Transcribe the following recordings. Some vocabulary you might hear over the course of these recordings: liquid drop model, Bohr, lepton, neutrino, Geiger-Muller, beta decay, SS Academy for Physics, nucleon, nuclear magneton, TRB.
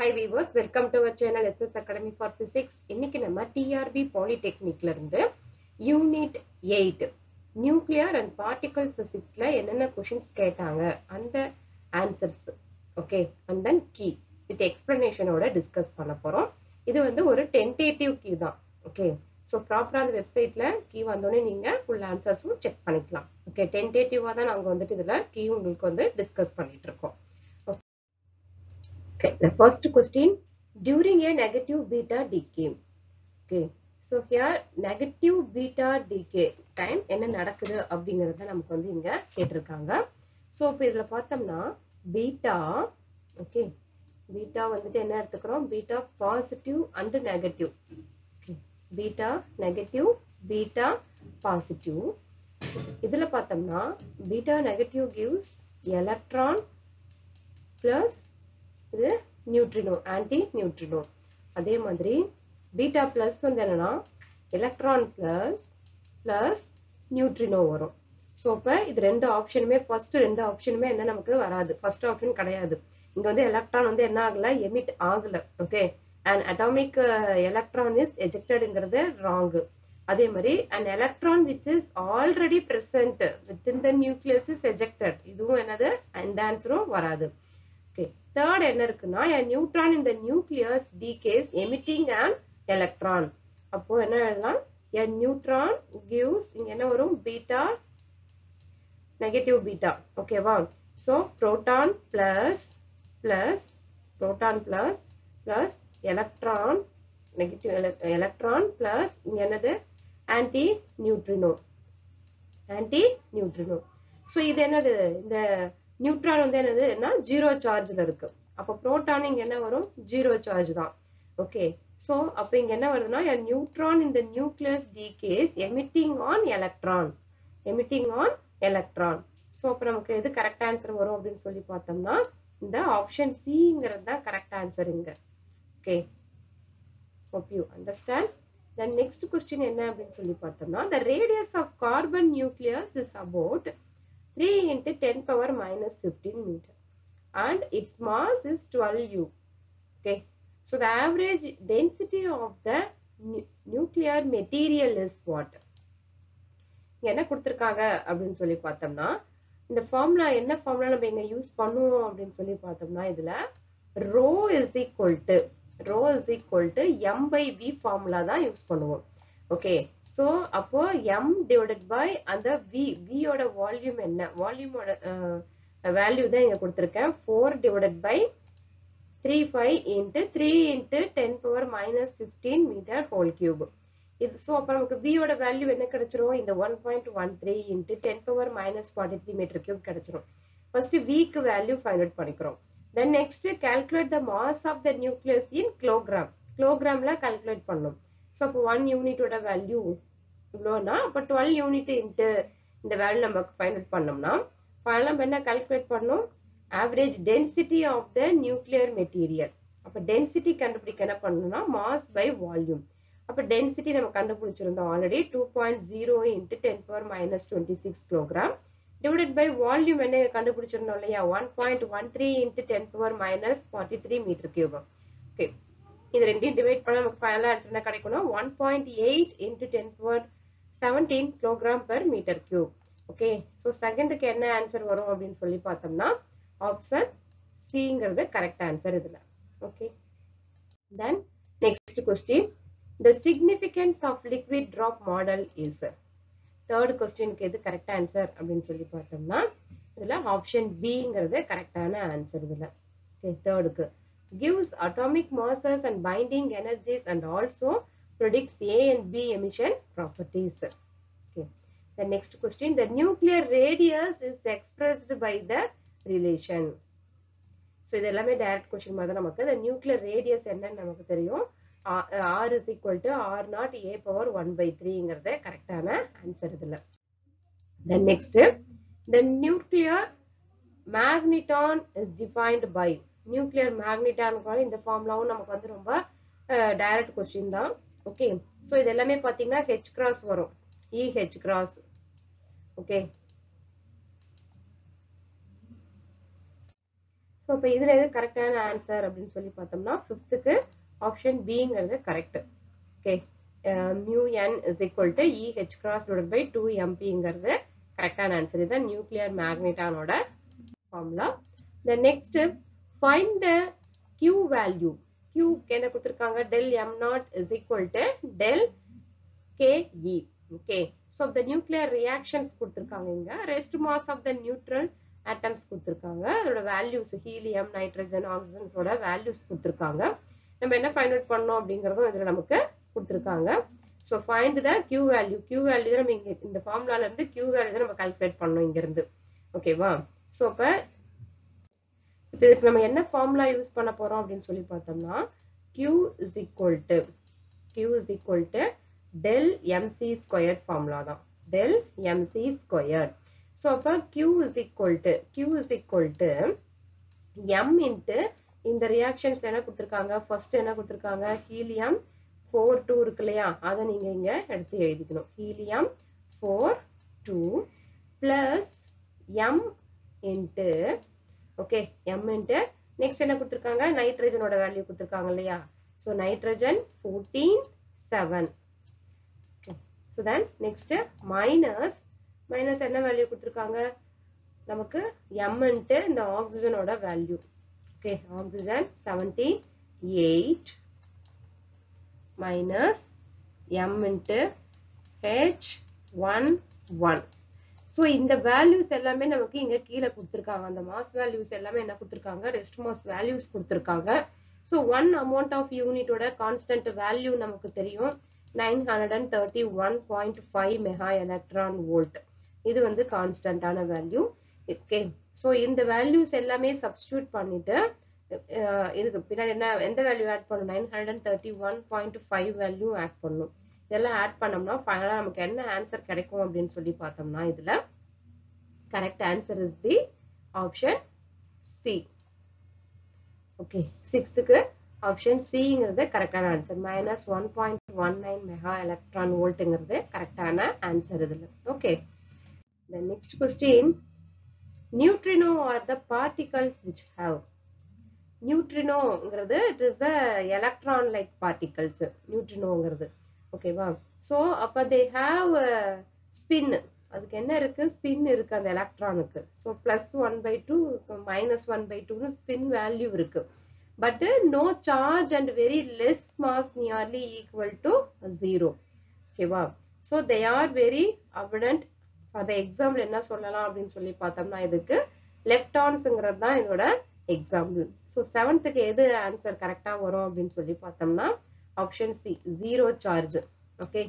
Hi viewers, welcome to our channel SS Academy for Physics. இன்னைக்கு நம்ம TRB Polytechnicல இருந்து Unit 8 Nuclear and Particle Physicsல என்னென்ன questions கேட்டாங்க அந்த answers, okay, and then key with explanation ஓட discuss பண்ண போறோம். இது வந்து ஒரு tentative key தான், okay. So proper அந்த வெப்சைட்ல key வந்தோனே நீங்க full answersம் செக் பண்ணிக்கலாம். Okay, tentative-ஆ தான் நாங்க வந்துட்டு இதுல key உங்களுக்கு வந்து டிஸ்கஸ் பண்ணிட்டு இருக்கோம். Okay, the first question, during a negative beta decay. Okay, so here negative beta decay time என்ன நடக்குது அப்படிங்கறத நமக்கு வந்து இங்க கேட்டிருக்காங்க. So இப்போ இதல பார்த்தோம்னா beta, okay, beta வந்துட்டு என்ன எடுத்துக்கறோம், beta positive and negative. Okay, beta negative, beta positive. இதல பார்த்தோம்னா beta negative gives electron plus இது நியூட்ரினோ, ஆன்டி நியூட்ரினோ. அதே மாதிரி பீட்டா பிளஸ் வந்து என்னன்னா எலக்ட்ரான் பிளஸ் பிளஸ் நியூட்ரினோ வரும். ஸோ இப்போ இது ரெண்டு ஆப்ஷனுமே, ஃபர்ஸ்ட் ரெண்டு ஆப்ஷனுமே என்ன நமக்கு வராது, ஃபர்ஸ்ட் ஆப்ஷன் கிடையாது. இங்க வந்து எலக்ட்ரான் வந்து என்ன ஆகல, எமிட் ஆகல. Okay, and atomic electron is எஜெக்டடுங்கிறது ராங்கு. அதே மாதிரி and electron which is already present with in the nucleus is ejected, இதுவும் என்னது இந்த ஆன்சரும் வராது. Third என்ன இருக்குன்னா a neutron in the nucleus decays emitting an electron. அப்போ என்ன எழுதலாம், a neutron gives இங்க என்ன வரும், beta negative beta, okay வா. So proton plus plus proton plus plus electron negative electron plus இங்க என்னது anti neutrino, anti neutrino. So இது என்னது, இந்த நியூட்ரான் வந்து என்னது என்ன ஜீரோ சார்ஜ்ல இருக்கு. அப்ப புரோட்டான் இங்க என்ன வரும், ஜீரோ சார்ஜ் தான். ஓகே, சோ அப்ப இங்க என்ன வருதுன்னா a neutron in the nucleus decays emitting on electron, emitting on electron. So அப்ப நமக்கு எது கரெக்ட் ஆன்சர் வரும் அப்படின்னு சொல்லி பார்த்தோம்னா இந்த ஆப்ஷன் சிங்கிறது தான் கரெக்ட் ஆன்சர் இங்க. Okay, hope you understand. Then next question என்ன அப்படின்னு சொல்லி பார்த்தோம்னா the radius of carbon nucleus is about 3 × 10⁻¹૫ meter, and its mass is 12U. Okay, so the average density of the nuclear material is what? என்ன கொடுத்திருக்காங்க அப்படின்னு சொல்லி பார்த்தோம்னா இந்த ஃபார்முலா, என்ன ஃபார்முலா நம்ம இங்க யூஸ் பண்ணுவோம் அப்படின்னு சொல்லி பார்த்தோம்னா இதுல ρ is equal to m/v formula தான் யூஸ் பண்ணுவோம். ஓகே, so அப்போ m divided by அந்த v ஓட வால்யூம், என்ன வால்யூமோட வேல்யூ தான் இங்க கொடுத்திருக்கேன், 4 divided by 3 × 10⁻¹5 meter whole cube. இது சோ அப்ப நமக்கு v ஓட வேல்யூ என்ன கிடைச்சிரும், இந்த 1.13 × 10⁻43 மீட்டர் கியூப் கிடைச்சிரும். ஃபர்ஸ்ட் v க்கு வேல்யூ ஃபைண்ட் அவுட் பண்ணிக்கிறோம். Then next calculate the mass of the nucleus in kilogram, கிலோகிராம்ல கால்குலேட் பண்ணனும். So, 1 unit ஓட value இவ்வளோனா, அப்போ 12 unit into இந்த value நம்ம find out பண்ணோம்னா, ஃபைனலா என்ன calculate பண்ணோம், average density of the nuclear material. அப்போ density கண்டுபிடிக்க என்ன பண்ணோம்னா mass by volume. அப்போ density நம்ம கண்டுபிடிச்சிருந்தோம் already, 2.0 × 10⁻26 kilogram divided by volume என்ன கண்டுபிடிச்சிருந்தோம் இல்லையா, 1.13 × 10⁻43 meter cube. Okay, இது ரெண்டையும் டிவைட் பண்ணா நமக்கு ஃபைனல் ஆன்சர் என்ன கிடைக்கும்னா 1.8 × 10⁻17 kilogram per meter cube. Okay, so செகண்டுக்கு என்ன ஆன்சர் வரும் அப்படின்னு சொல்லி பார்த்தோம்னா ஆப்ஷன் சிங்கிறது கரெக்ட் ஆன்சர் இதுல. Okay, then next question, the significance of liquid drop model is. Third கொஸ்டினுக்கு எது கரெக்ட் ஆன்சர் அப்படின்னு சொல்லி பார்த்தோம்னா இதுல ஆப்ஷன் பிங்கிறது கரெக்டான ஆன்சர் இதுல. ஓகே, தேர்டுக்கு gives atomic masses and binding energies and also predicts A and B emission properties. Okay. The next question, the nuclear radius is expressed by the relation. So, this is a direct question. The nuclear radius is R is equal to R0 A⁴ is the correct answer. The next, the nuclear magneton is defined by. Nuclear magneton இந்த ஃபார்முலாவும் நமக்கு வந்து ரொம்ப direct question தான். Okay, so இது எல்லாமே பாத்தீங்கன்னா H cross வரும், E H cross. Okay, So, if you have the correct answer, fifth option B is correct. Okay. Mu n is equal to E h cross divided by 2 mp is correct answer. This is nuclear magnet formula. The next step, find the Q value. Q del m naught is equal to del K E. Okay. So, the nuclear reactions, rest mass of the neutral atoms values helium, nitrogen, oxygen values find out. So find the Q value. Q value in the formula Q value calculate. Okay, wow. So if we formula use Q is equal to del MC squared formula. Del MC squared. So, Q is equal to M into, in the reactions, first helium 4, 2, that's helium 4, 2 plus M into, okay, M into, next nitrogen value. So, nitrogen 14, 7. Okay. So, then next minus. Minus என்ன value குடுத்திருக்காங்க நமக்கு m into இந்த oxygen ஓட value. Okay, oxygen 78 minus m into H11. So இந்த values எல்லாமே நமக்கு இங்க கீழே குடுத்திருக்காங்க. அந்த mass values எல்லாமே என்ன குடுத்திருக்காங்க? Rest mass values குடுத்திருக்காங்க. So one amount of unit ஓட constant value நமக்கு தெரியும். 931.5 mega electron volt. இது வந்து constant ஆன value. Okay. So இந்த values எல்லாமே substitute பண்ணிட்டு இதுக்கு பின்னாடி என்ன எந்த value add பண்ணனும்? 931.5 value add பண்ணனும். இதெல்லாம் add பண்ணோம்னா ஃபைனலா நமக்கு என்ன ஆன்சர் கிடைக்கும் அப்படினு சொல்லி பார்த்தோம்னா இதுல correct answer is the option C. Okay. 6th க்கு option C ங்கிறது கரெக்டான ஆன்சர். -1.19 mega electron volt ங்கிறது கரெக்டான ஆன்சர் இதுல. Okay. The next question, neutrino are the particles which have. Neutrino, it is the electron-like particles, neutrino. Okay, wow. So, they have spin, spin irukku the electron. So, plus 1 by 2, minus 1 by 2, spin value irukku. But no charge and very less mass nearly equal to 0. Okay, wow. So, they are very abundant. For the example, என்ன சொல்லலாம் அப்படினு சொல்லி பார்த்தோம்னா இதுக்கு leptonsங்கிறது தான் இதோட example. So 7th க்கு எது answer கரெக்ட்டா வரும் அப்படினு சொல்லி பார்த்தோம்னா option C, zero charge. Okay,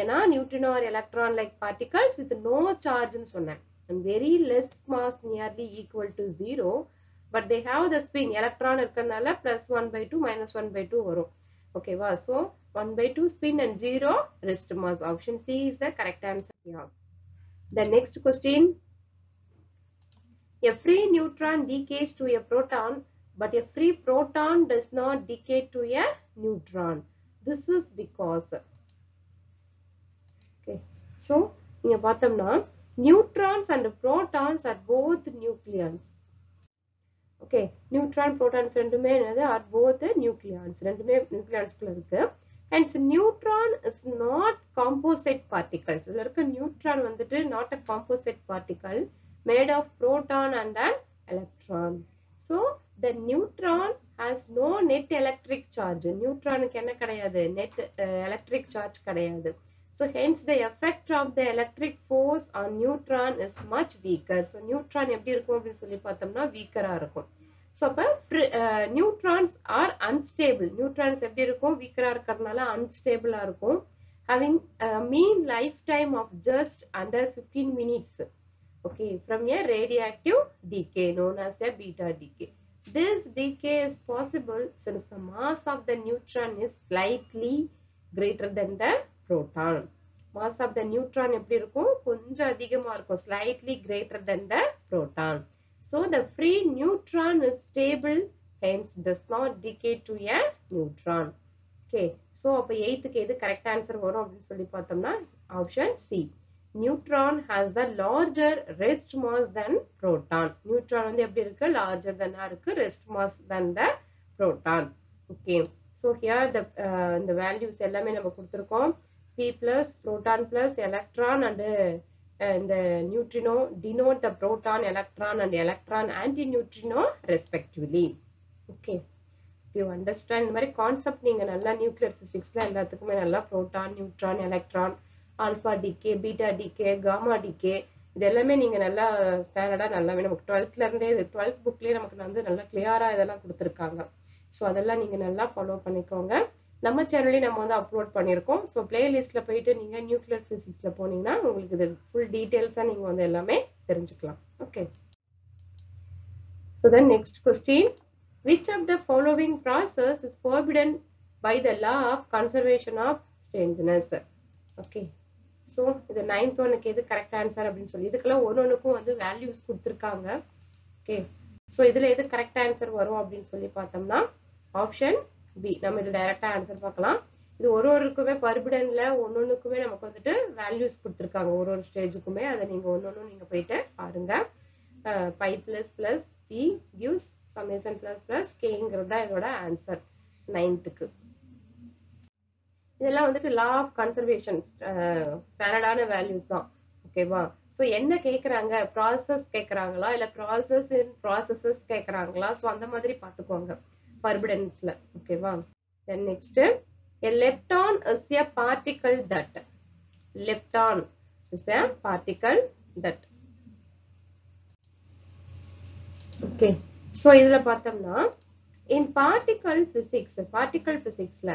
ஏனா neutrino or electron like particles with no charge ன்னு சொன்னேன் and very less mass nearly equal to 0, but they have the spin. Electron இருக்கனால +1/2 -1/2 வரும். Okay, wow. So 1/2 spin and 0 rest mass. Option C is the correct answer here. The next question, a free neutron decays to a proton, but a free proton does not decay to a neutron. This is because, okay, so inga pathamna neutrons and protons are both nucleons. Okay, neutron protons rendume are both nucleons, rendume nucleons ku irukku. And so neutron is not composite particles. Neutron is not a composite particle made of proton and an electron. So the neutron has no net electric charge. Neutron is net electric charge. So hence the effect of the electric force on neutron is much weaker. So neutron is weaker. So, neutrons are unstable. Neutrons are weaker, unstable, having a mean lifetime of just under 15 minutes. Okay, from a radioactive decay known as a beta decay. This decay is possible since the mass of the neutron is slightly greater than the proton. Mass of the neutron is slightly greater than the proton. So, the free neutron is stable, hence does not decay to a neutron. Okay, so 8th correct answer option C. Neutron has the larger rest mass than proton. Neutron வந்து எப்படி இருக்கு? Larger than இருக்கு, rest mass than the proton. Okay. So here the values எல்லாமே நம்ம கொடுத்திருக்கோம். P plus, proton plus, electron and the neutrino denote the proton, electron and electron antineutrino respectively. Okay. You understand இந்த மாதிரி concept நீங்க நல்லா nuclear பிசிக்ஸ்ல எல்லாத்துக்குமே நல்லா proton, neutron, electron, alpha decay, beta decay, gamma decay இதெல்லாமே நீங்க நல்லா ஸ்டாண்டர்டா நல்லாவே நமக்கு 12th ல இருந்தே 12th புக்லயே நமக்கு வந்து நல்லா கிளியரா இதெல்லாம் கொடுத்திருக்காங்க. சோ அதெல்லாம் நீங்க நல்லா ஃபாலோ பண்ணிக்கோங்க. நம்ம சேனல்ல நம்ம வந்து அப்லோட் பண்ணிருக்கோம். சோ பிளேலிஸ்ட்ல போயிட்டு நீங்க நியூக்ளியர் பிசிக்ஸ்ல போனீங்கன்னா உங்களுக்கு இது full detailsஆ நீங்க வந்து எல்லாமே தெரிஞ்சுக்கலாம். Okay. So then next question. Which of the following process is forbidden by the law of conservation of strangeness? Okay. So, the 9th one is the correct answer. இதுக்குள்ள ஒவ்வொன்றுக்கும் வந்து values கொடுத்திருக்காங்க. Okay. So, இதுல எது correct answer வரும் அப்படின்னு சொல்லி பார்த்தோம்னா option B. நம்ம இது டைரக்டா ஆன்சர் பார்க்கலாம். இது ஒவ்வொருக்குமே forbiddenல ஒவ்வொன்றுக்குமே நமக்கு வந்துட்டு values கொடுத்திருக்காங்க. ஒவ்வொரு ஸ்டேஜுக்குமே அதை நீங்க ஒவ்வொன்றும் நீங்க போயிட்டு பாருங்க. Pi plus plus P gives summation plus plus kங்கிறது இதோட ஆன்சர் 9th. இதெல்லாம் வந்துட்டு law of conservation ஸ்டாண்டர்டான values தான். ஓகேவா? சோ என்ன கேக்குறாங்க? process கேக்குறாங்களா இல்ல process in processes கேக்குறாங்களா? சோ அந்த மாதிரி பாத்துக்கோங்க forbiddensல. ஓகேவா? Then next, a lepton is a particle that. Lepton is a particle that. Okay. So இதுல பார்த்தோம்னா in particle physicsல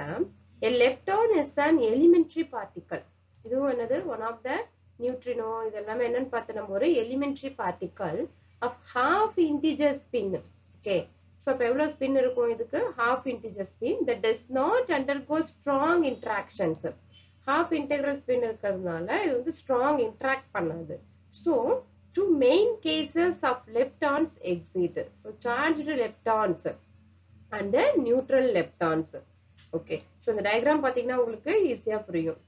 a lepton is an elementary particle. இது என்னது? One of the neutrino இதெல்லாம் என்னன்னு பார்த்தா நம்ம ஒரு elementary particle of half integer spin. Okay. So அப்ப எவ்வளவு spin இருக்கும் இதுக்கு? Half integer spin that does not undergo strong interactions. Half integral spin இருக்கிறதுனால இது வந்து strong interact பண்ணாது. So two main cases of leptons exist. So charged leptons and the neutral leptons. Okay. So the diagram பாத்தீங்கன்னா உங்களுக்கு ஈஸியா புரியும்.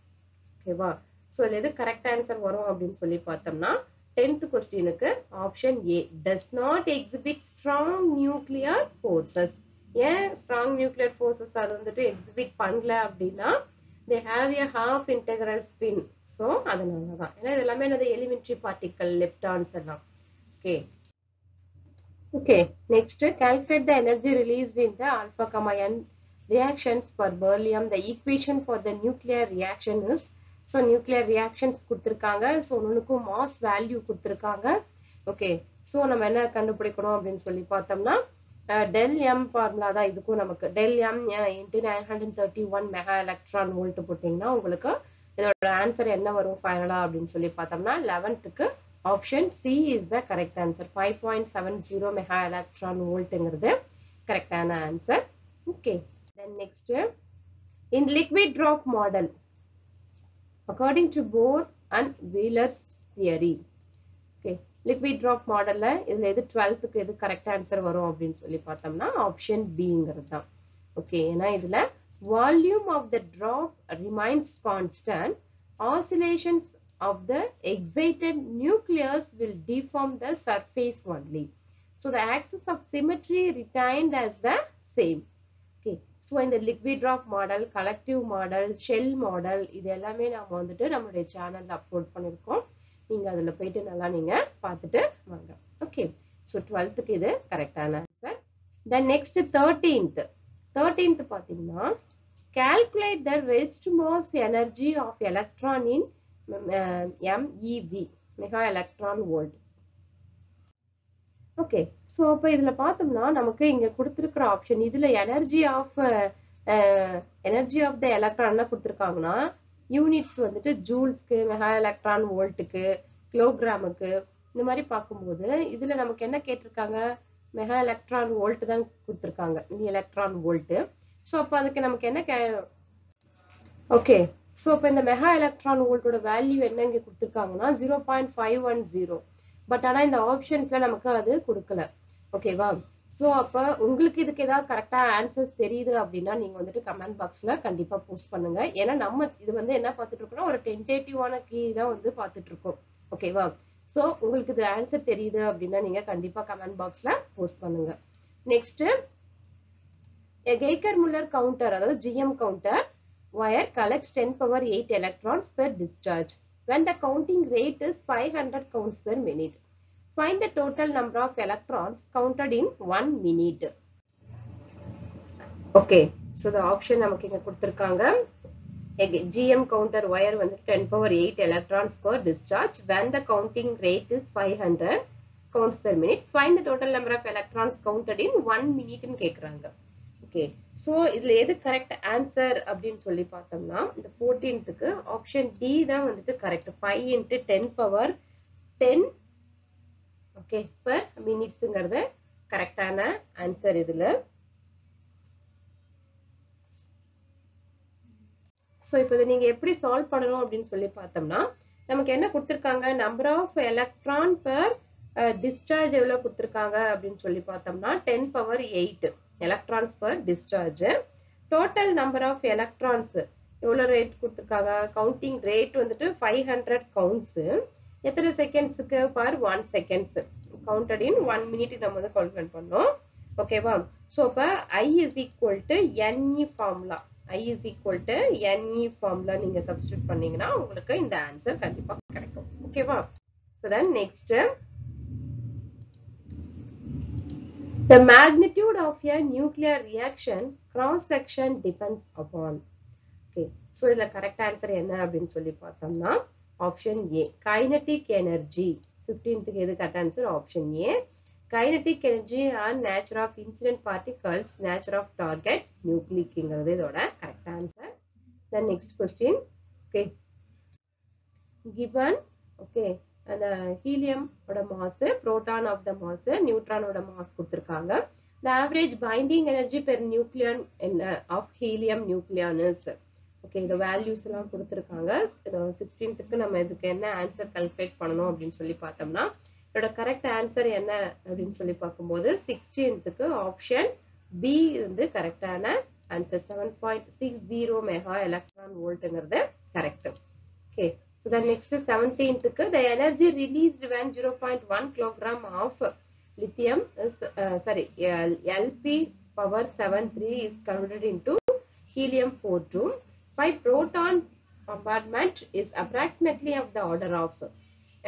Okay வா? So இதுல எது கரெக்ட் ஆன்சர் வரும் அப்படினு சொல்லி பார்த்தோம்னா 10th क्वेश्चनக்கு option A does not exhibit strong nuclear forces. ஏன் strong nuclear forces அது வந்துட்டு எக்ஸிபிட் பண்ணல அப்படினா they have a half integral spin. So அதனால தான். ஏன்னா இதெல்லாம் என்னது? elementary particle leptons எல்லாம். Okay. Okay. Next, calculate the energy released in the alpha gamma n reactions for beryllium. The equation for the nuclear reaction is. So nuclear reactions கொடுத்திருக்காங்க. So ஒண்ணுக்கு mass value கொடுத்திருக்காங்க. Okay. So நம்ம என்ன கண்டுபிடிக்கணும் அப்படினு சொல்லி பார்த்தோம்னா del m formula தான் இதுக்கு நமக்கு. Del m into 931 mega electron volt போட்டீங்கன்னா உங்களுக்கு இதோட ஆன்சர் என்ன வரும் ஃபைனலா அப்படினு சொல்லி பார்த்தோம்னா 11th option C is the correct answer. 5.70 mega electron வோல்ட்ங்கிறது கரெக்டான ஆன்சர். Okay. Then next, in liquid drop model according to Bohr and Wheeler's theory. Okay, liquid drop modelல இதுல எது 12th எது கரெக்ட் ஆன்சர் வரும் அப்படினு சொல்லி பார்த்தோம்னா ஆப்ஷன் பிங்கிறது தான். ஓகே. ஏனா இதுல volume of the drop remains constant. Oscillations of the excited nucleus will deform the surface only. So the axis of symmetry retained as the same. Okay. So in the liquid drop model, collective model, shell model, இதெல்லாமே நாம வந்துட்டு நம்மளுடைய சேனல்ல upload பண்ணிருக்கோம். நீங்க அதுல போயிட்டு நல்லா நீங்க பார்த்துட்டு வாங்க. Okay. So 12th க்கு இது கரெக்டான ஆன்சர். Then next 13th பாத்தீங்கன்னா calculate the rest mass energy of electron in MeV mega electron volt. Okay. So அப்ப இதுல பார்த்தோம்னா நமக்கு இங்க கொடுத்திருக்கிற ஆப்ஷன் இதுல energy of the electron என்ன கொடுத்திருக்காங்கன்னா யூனிட்ஸ் வந்துட்டு ஜூல்ஸ்க்கு, mega electron voltக்கு, கிலோகிராமுக்கு இந்த மாதிரி பார்க்கும்போது இதுல நமக்கு என்ன கேட்டிருக்காங்க? மெகா எலக்ட்ரான் வோல்ட் தான் கொடுத்திருக்காங்க. Milli electron volt. சோ அப்ப அதுக்கு நமக்கு என்ன? ஓகே. சோ அப்ப இந்த மெகா எலக்ட்ரான் வோல்ட்டோட வேல்யூ என்ன இங்க கொடுத்திருக்காங்கன்னா 0.510. பட் ஆனா இந்த ஆப்ஷன்ஸ்ல நமக்கு அது கொடுக்கல. ஓகேவா? So அப்ப உங்களுக்கு இதுக்கு ஏதாவது கரெக்ட்டா ஆன்சர்ஸ் தெரியுது அப்படினா நீங்க வந்துட்டு கமெண்ட் பாக்ஸ்ல கண்டிப்பா போஸ்ட் பண்ணுங்க. ஏனா நம்ம இது வந்து என்ன பார்த்துட்டு இருக்கோம்னா ஒரு டென்டேட்டிவான கீ தான் வந்து பார்த்துட்டு இருக்கோம். ஓகேவா? சோ உங்களுக்கு இது ஆன்சர் தெரியுது அப்படினா நீங்க கண்டிப்பா கமெண்ட் பாக்ஸ்ல போஸ்ட் பண்ணுங்க. நெக்ஸ்ட் Geiger-Muller counter, அதாவது GM counter wire collects 10^8 electrons per discharge when the counting rate is 500 counts per minute. Find the total number of electrons counted in 1 minute. Okay, so the option நமக்கு இங்க கொடுத்திருக்காங்க. GM counter wire வந்து 10^8 electrons per discharge when the counting rate is 500 counts per minute. Find the total number of electrons counted in 1 minute ன்னு கேக்குறாங்க. Okay, so இதுல எது correct answer அப்படினு சொல்லி பார்த்தோம்னா இந்த 14th க்கு ஆப்ஷன் D தான் வந்துட்டு கரெக்ட். 5 × 10^10 okay per minutesங்கறது கரெக்ட்டான ஆன்சர் இதுல. சோ இப்போ இத நீங்க எப்படி சால்வ் பண்ணனும் அப்படினு சொல்லி பார்த்தோம்னா நமக்கு என்ன கொடுத்திருக்காங்க number of electron per discharge எவ்வளவு கொடுத்திருக்காங்க அப்படினு சொல்லி பார்த்தோம்னா 10^8 electrons per discharge. Total number of electrons எவ்வளவு ரேட் கொடுத்திருக்காங்க counting rate வந்துட்டு 500 counts எத்தனை செகண்ட்ஸ்க்கு per 1 seconds counted in 1 minute நம்ம வந்து கால்குலேட் பண்ணோம். ஓகேவா? சோ அப்ப I = NE formula, I = NE formula நீங்க சப்ஸ்டிட்யூட் பண்ணீங்கனா உங்களுக்கு இந்த ஆன்சர் கண்டிப்பா கிடைக்கும். ஓகேவா? So then next, the magnitude of a nuclear reaction cross section depends upon. Okay, so இதுல கரெக்ட் ஆன்சர் என்ன அப்படினு சொல்லி பார்த்தோம்னா option A, kinetic energy. 15th இது correct answer option A. Kinetic energy and nature of incident particles, nature of target nucleusங்கிறது இதோட correct answer. Then next question. Okay, given okay அந்த helium ஓட mass, proton of the mass, neutron ஓட mass கொடுத்திருக்காங்க. The average binding energy per nucleon of helium nucleon is okay. The values எல்லாம் கொடுத்திருக்காங்க. 16th க்கு நம்ம இதுக்கு என்ன ஆன்சர் கால்குலேட் பண்ணனும் அப்படினு சொல்லி பார்த்தோம்னா இதோட கரெக்ட் ஆன்சர் என்ன அப்படினு சொல்லி பாக்கும்போது 16th க்கு ஆப்ஷன் B வந்து கரெக்ட்டான ஆன்சர். 7.60 மெகா எலக்ட்ரான் வோல்ட்ங்கிறது correct. Okay, so the next 17th ku the energy released when 0.1 kg of lithium is LP⁴3 is converted into helium-42 by proton bombardment is approximately of the order of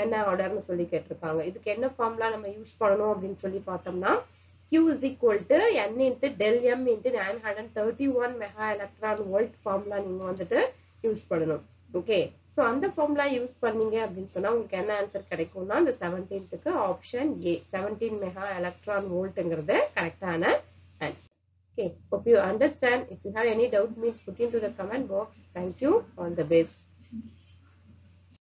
enna order nu solli kettirukanga. idukku enna formula nama use pananum appdin solli pathomna Q = N × del m × 931 mega electron volt formula ninga vandu use pananum. Okay, so அந்த formula use பண்ணீங்க அப்படினு சொன்னா உங்களுக்கு என்ன answer கிடைக்கும்னா அந்த 17th க்கு option A, 17 mega electron வோல்ட்ங்கிறது கரெக்ட்டான answer. Okay, hope you understand. If you have any doubt, means put into the comment box. Thank you. All the best.